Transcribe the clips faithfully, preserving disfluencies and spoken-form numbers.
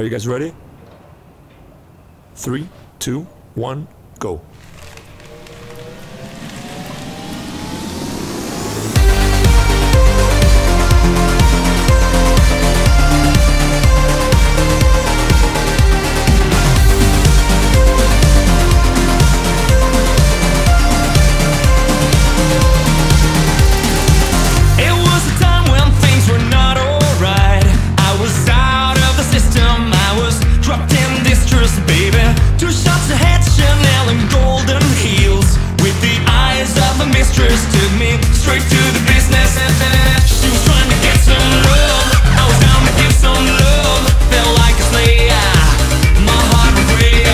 Are you guys ready? Three, two, one, go. Took me straight to the business. She was trying to get some love, I was down to give some love. Felt like a slayer, my heart would break.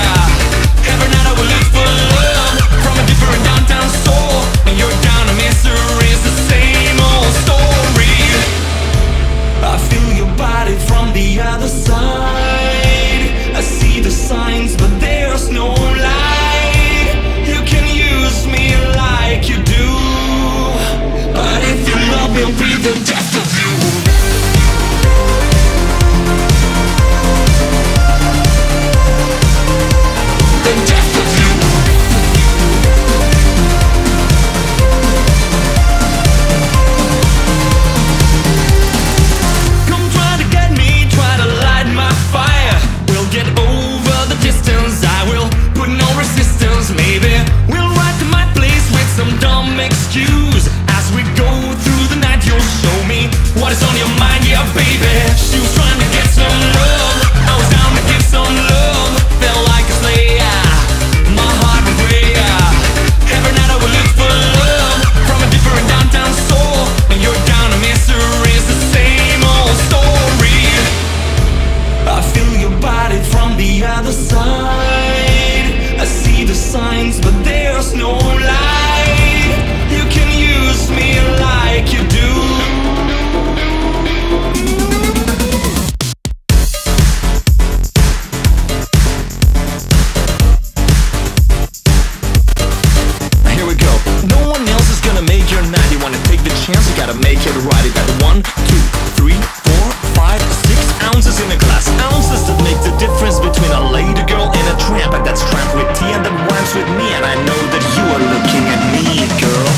Every night I would look for love from a different downtown soul. And your down and misery is the same old story. I feel your body from the other side, I see the signs but there's no light. You can use me like you do, but if you love, you'll be the death of you. The death of you. Come try to get me, try to light my fire. We'll get over the distance, I will put no resistance. Maybe we'll ride to my place with some dumb excuse. As we go through the night, you'll show me what is on your mind, yeah, baby. She was trying to get some love, I was down to give some love. Felt like a slayer, my heart would break. Every night I would look for love from a different downtown soul. And your down and misery is the same old story. I feel your body from the other side, I see the signs but there's no light. Use me like you do. With me, and I know that you are looking at me, girl.